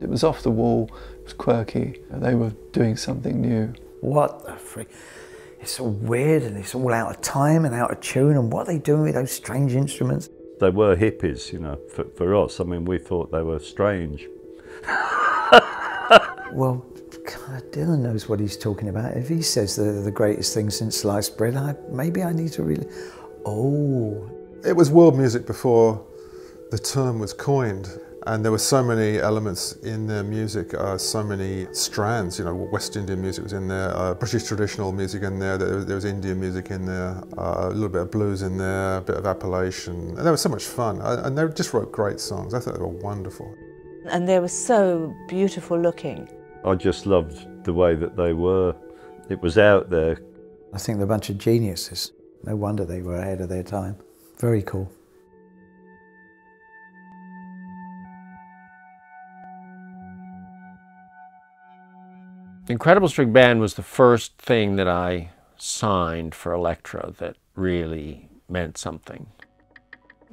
It was off the wall, it was quirky, they were doing something new. What the freak? It's so weird and it's all out of time and out of tune, and what are they doing with those strange instruments? They were hippies, you know, for us. I mean, we thought they were strange. Well, God, Dylan knows what he's talking about. If he says they're the greatest thing since sliced bread, maybe I need to really... Oh. It was world music before the term was coined. And there were so many elements in their music, so many strands. You know, West Indian music was in there, British traditional music in there. There was Indian music in there, a little bit of blues in there, a bit of Appalachian. And they were so much fun, and they just wrote great songs. I thought they were wonderful. And they were so beautiful looking. I just loved the way that they were. It was out there. I think they're a bunch of geniuses. No wonder they were ahead of their time. Very cool. The Incredible String Band was the first thing that I signed for Elektra that really meant something.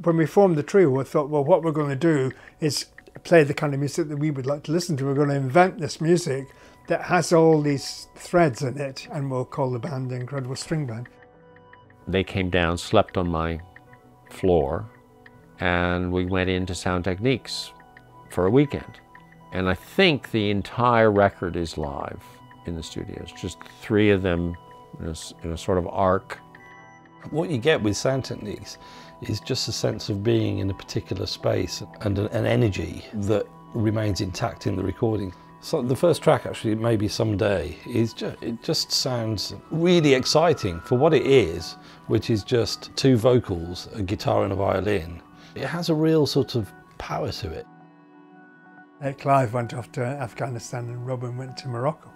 When we formed the trio, I thought, well, what we're going to do is play the kind of music that we would like to listen to. We're going to invent this music that has all these threads in it, and we'll call the band the Incredible String Band. They came down, slept on my floor, and we went into Sound Techniques for a weekend. And I think the entire record is live in the studios, just three of them in a sort of arc. What you get with Sound Techniques is just a sense of being in a particular space and an energy that remains intact in the recording. So the first track, actually, Maybe Someday, it just sounds really exciting for what it is, which is just two vocals, a guitar and a violin. It has a real sort of power to it. Clive went off to Afghanistan and Robin went to Morocco.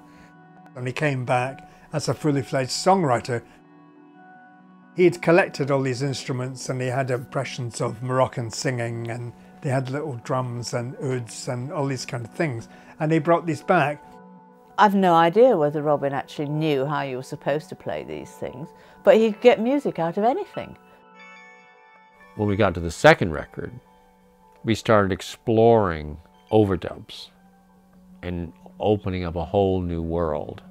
And he came back as a fully-fledged songwriter. He'd collected all these instruments and he had impressions of Moroccan singing, and they had little drums and ouds and all these kind of things. And he brought these back. I've no idea whether Robin actually knew how you were supposed to play these things, but he'd get music out of anything. When we got to the second record, we started exploring overdubs and opening up a whole new world.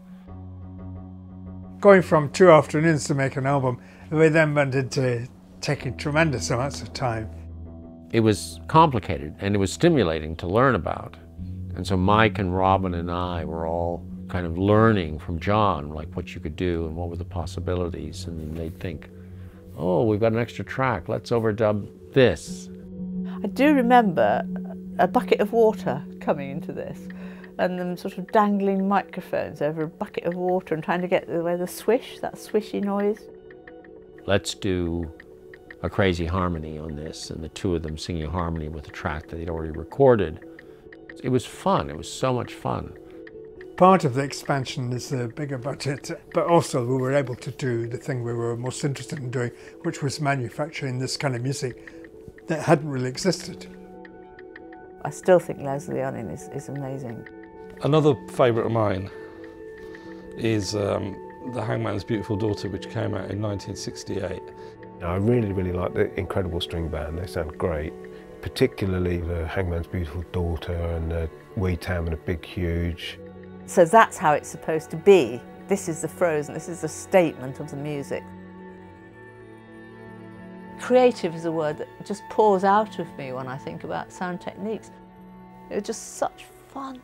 Going from 2 afternoons to make an album, we then went into taking tremendous amounts of time. It was complicated and it was stimulating to learn about. And so Mike and Robin and I were all kind of learning from John, like what you could do and what were the possibilities. And they'd think, oh, we've got an extra track, let's overdub this. I do remember a bucket of water coming into this and them sort of dangling microphones over a bucket of water and trying to get away the swish, that swishy noise. Let's do a crazy harmony on this, and the two of them singing harmony with a track that they'd already recorded. It was fun, it was so much fun. Part of the expansion is the bigger budget, but also we were able to do the thing we were most interested in doing, which was manufacturing this kind of music that hadn't really existed. I still think Leslie Unin is amazing. Another favourite of mine is The Hangman's Beautiful Daughter, which came out in 1968. I really, really like The Incredible String Band. They sound great, particularly The Hangman's Beautiful Daughter and the Wee Tam and The Big Huge. So that's how it's supposed to be. This is the frozen, this is the statement of the music. Creative is a word that just pours out of me when I think about Sound Techniques. It was just such fun.